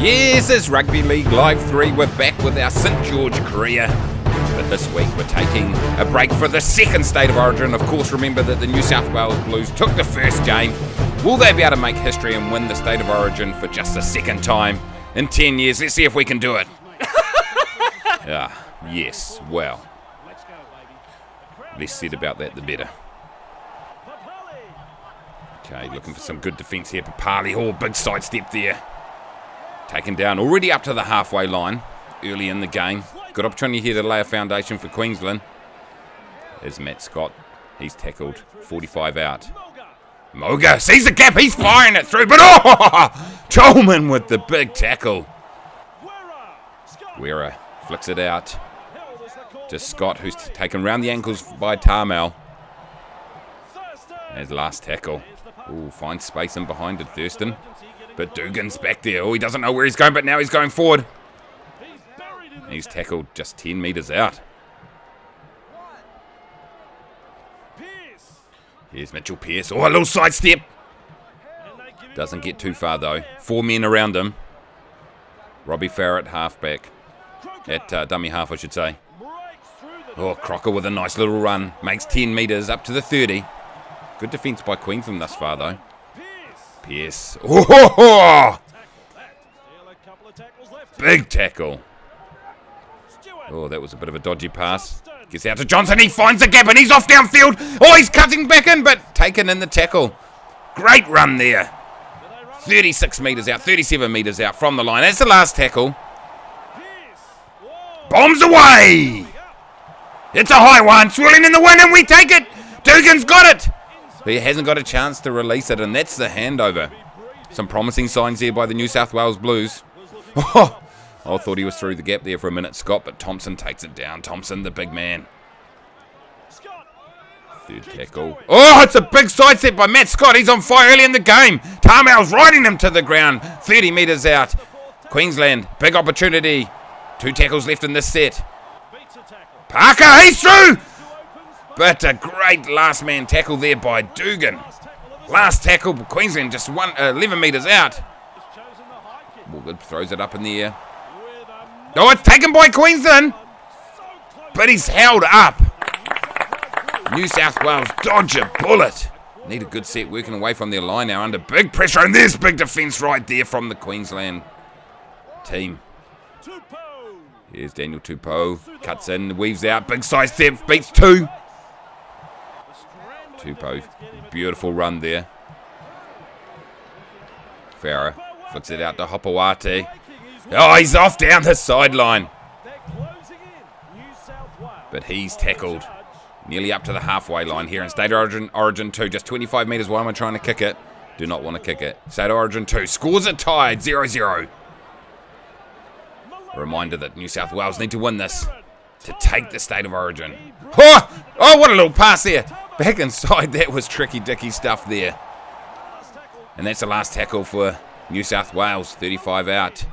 Yes, it's Rugby League Live 3. We're back with our St George career. But this week we're taking a break for the second State of Origin. Of course, remember that the New South Wales Blues took the first game. Will they be able to make history and win the State of Origin for just the second time in 10 years? Let's see if we can do it. Yes, well, less said about that the better. Okay, looking for some good defence here. Papalii Hall, big side step there. Taken down, already up to the halfway line early in the game. Good opportunity here to lay a foundation for Queensland. There's Matt Scott. He's tackled, 45 out. Moga sees the gap, he's firing it through, but oh! Tolman with the big tackle. Guerra flicks it out to Scott, who's taken round the ankles by Tarmel. His last tackle. Ooh, finds space in behind it, Thurston. But Dugan's back there. Oh, he doesn't know where he's going, but now he's going forward. He's tackled just 10 metres out. Here's Mitchell Pearce. Oh, a little sidestep. Doesn't get too far, though. Four men around him. Robbie Farrett, halfback. At dummy half, I should say. Oh, Crocker with a nice little run. Makes 10 metres up to the 30. Good defence by Queensland thus far, though. Pearce. Oh, ho, ho. Big tackle. Oh, that was a bit of a dodgy pass. Gets out to Johnson. He finds the gap and he's off downfield. Oh, he's cutting back in, but taken in the tackle. Great run there. 36 metres out, 37 metres out from the line. That's the last tackle. Bombs away. It's a high one. Swirling in the wind and we take it. Dugan's got it. But he hasn't got a chance to release it, and that's the handover. Some promising signs there by the New South Wales Blues. Oh, I thought he was through the gap there for a minute, Scott, but Thompson takes it down. Thompson, the big man. Third tackle. Oh, it's a big side step by Matt Scott. He's on fire early in the game. Tarmel's riding him to the ground. 30 metres out. Queensland, big opportunity. Two tackles left in this set. Parker, he's through! But a great last man tackle there by Dugan. Last tackle, Queensland just 11 metres out. Woolgood throws it up in the air. Oh, it's taken by Queensland. But he's held up. New South Wales dodge a bullet. Need a good set working away from their line now under big pressure. And there's big defence right there from the Queensland team. Here's Daniel Tupou. Cuts in, weaves out. Big side step, beats two. Tupou, beautiful run there. Farah flicks it out to Hopawati. Oh, he's off down the sideline. But he's tackled. Nearly up to the halfway line here in State Origin, Origin 2. Just 25 metres wide. Am I trying to kick it? Do not want to kick it. State Origin 2. Scores are tied. 0-0. A reminder that New South Wales need to win this to take the State of Origin. Oh, oh, what a little pass there. Back inside, that was tricky-dicky stuff there. And that's the last tackle for New South Wales, 35 out.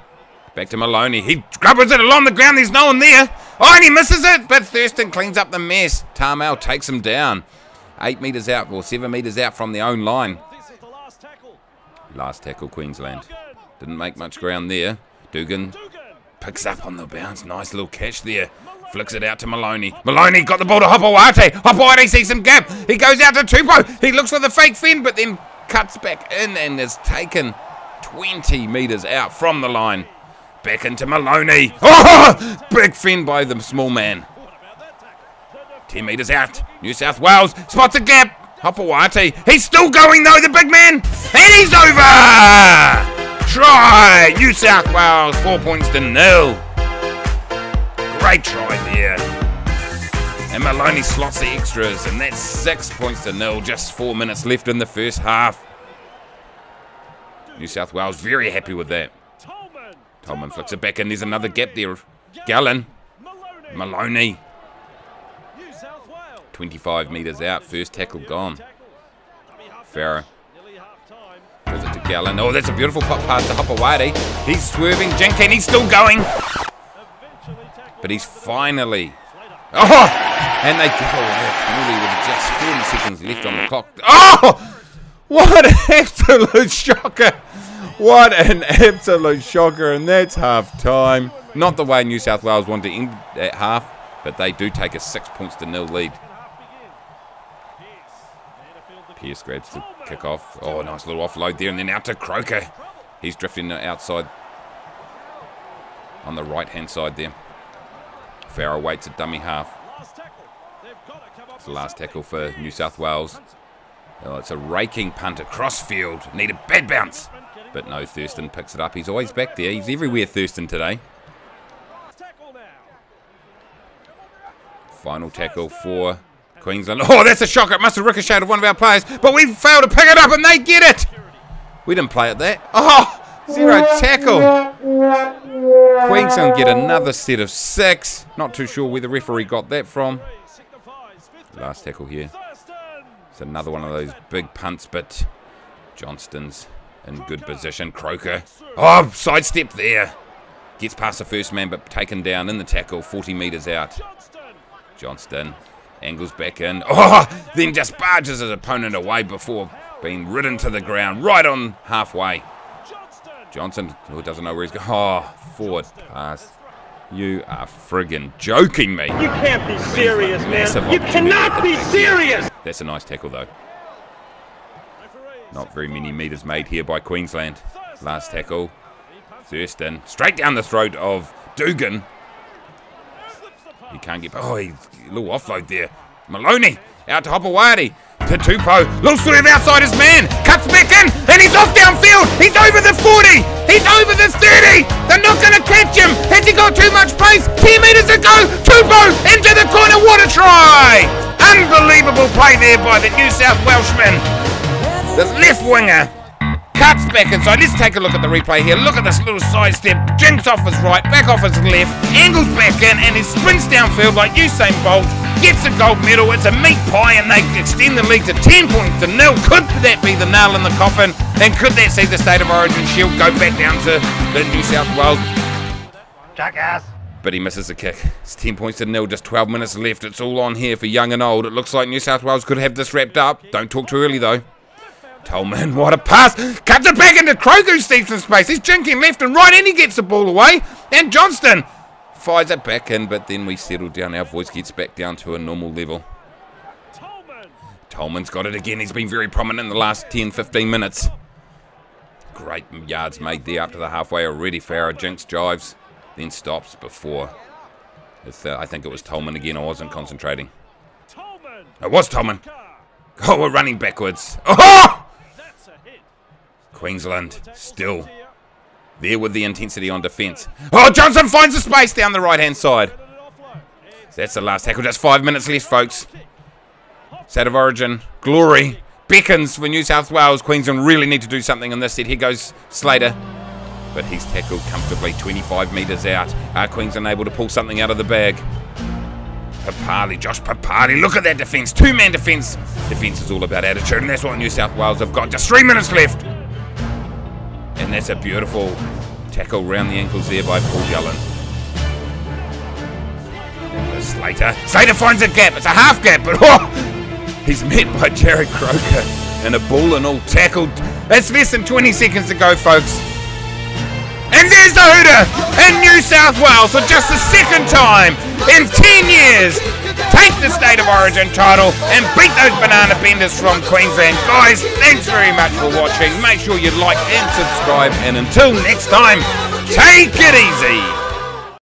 Back to Maloney, he grubbers it along the ground, there's no one there. Oh, and he misses it, but Thurston cleans up the mess. Tarmel takes him down. 8 metres out, or 7 metres out from the own line. Last tackle, Queensland. Didn't make much ground there. Dugan picks up on the bounce, nice little catch there. Flicks it out to Maloney. Maloney got the ball to Hopawate. Hopawati sees some gap. He goes out to Tupou. He looks for the fake fin, but then cuts back in and is taken 20 metres out from the line. Back into Maloney. Oh, big fin by the small man. 10 metres out. New South Wales spots a gap. Hopawati. He's still going though, the big man. And he's over. Try. New South Wales, 4 points to 0. Great try there. And Maloney slots the extras, and that's 6 points to 0. Just 4 minutes left in the first half. New South Wales very happy with that. Tolman flicks it back in. There's another gap there. Gallen. Maloney. 25 metres out. First tackle gone. Farah gives it to Gallen. Oh, that's a beautiful pop pass to Hopawati. He's swerving. Jenkins, he's still going. But he's finally... Oh! And they give away a penalty with just 40 seconds left on the clock. Oh! What an absolute shocker! What an absolute shocker, and that's half time. Not the way New South Wales wanted to end that half, but they do take a 6-0 lead. Pearce grabs the kick off. Oh, nice little offload there, and then out to Crocker. He's drifting outside on the right-hand side there. Farah waits a dummy half. It's the last tackle for New South Wales. Oh, it's a raking punt across field. Need a bad bounce. But no, Thurston picks it up. He's always back there. He's everywhere, Thurston, today. Final tackle for Queensland. Oh, that's a shocker. It must have ricocheted one of our players. But we failed to pick it up, and they get it. We didn't play at that. Oh, zero tackle. Queensland get another set of six. Not too sure where the referee got that from. Last tackle here. It's another one of those big punts, but Johnston's in good position. Crocker. Oh, sidestep there. Gets past the first man, but taken down in the tackle, 40 metres out. Johnston angles back in. Oh, then just barges his opponent away before being ridden to the ground, right on halfway. Johnson, who doesn't know where he's going. Oh, forward pass. You are friggin' joking me. You can't be serious, man. You cannot be serious. That's a nice tackle, though. Not very many metres made here by Queensland. Last tackle. Thurston. Straight down the throat of Dugan. He can't get... Oh, he's a little offload there. Maloney. Out to Hopawati. To Tupou. Little swerve outside his man. Cuts back in. And he's off downfield. He's over the 40. He's over the 30. They're not going to catch him. Has he got too much pace? 10 metres to go. Tupou into the corner. What a try. Unbelievable play there by the New South Welshman. The left winger cuts back inside. Let's take a look at the replay here. Look at this little sidestep. Jinks off his right, back off his left, angles back in, and he sprints downfield like Usain Bolt. Gets a gold medal. It's a meat pie, and they extend the lead to 10-0. Could that be the nail in the coffin? And could that see the State of Origin shield go back down to the New South Wales? Jackass. But he misses the kick. It's 10-0, just 12 minutes left. It's all on here for young and old. It looks like New South Wales could have this wrapped up. Don't talk too early, though. Tolman, what a pass. Cuts it back into Croker, who steeps in space. He's jinking left and right, and he gets the ball away. And Johnston fires it back in, but then we settle down. Our voice gets back down to a normal level. Tolman's got it again. He's been very prominent in the last 10-15 minutes. Great yards made there up to the halfway already. Farah jinks, jives, then stops before. I think it was Tolman again. I wasn't concentrating. It was Tolman. Oh, we're running backwards. Oh! Queensland still there with the intensity on defence. Oh, Johnson finds the space down the right-hand side. That's the last tackle. Just 5 minutes left, folks. State of Origin glory beckons for New South Wales. Queensland really need to do something in this set. Here goes Slater. But he's tackled comfortably 25 metres out. Are Queensland able to pull something out of the bag? Papalii, Josh Papalii. Look at that defence. Two-man defence. Defence is all about attitude, and that's what New South Wales have got. Just 3 minutes left. And that's a beautiful tackle round the ankles there by Paul Gallen. Slater finds a gap. It's a half gap, but oh, he's met by Jared Croker. And a ball and all tackled. It's less than 20 seconds to go, folks. And there's the hooter in New South Wales for just the second time in 10 years. Take the State of Origin title and beat those banana benders from Queensland. Guys, thanks very much for watching. Make sure you like and subscribe. And until next time, take it easy.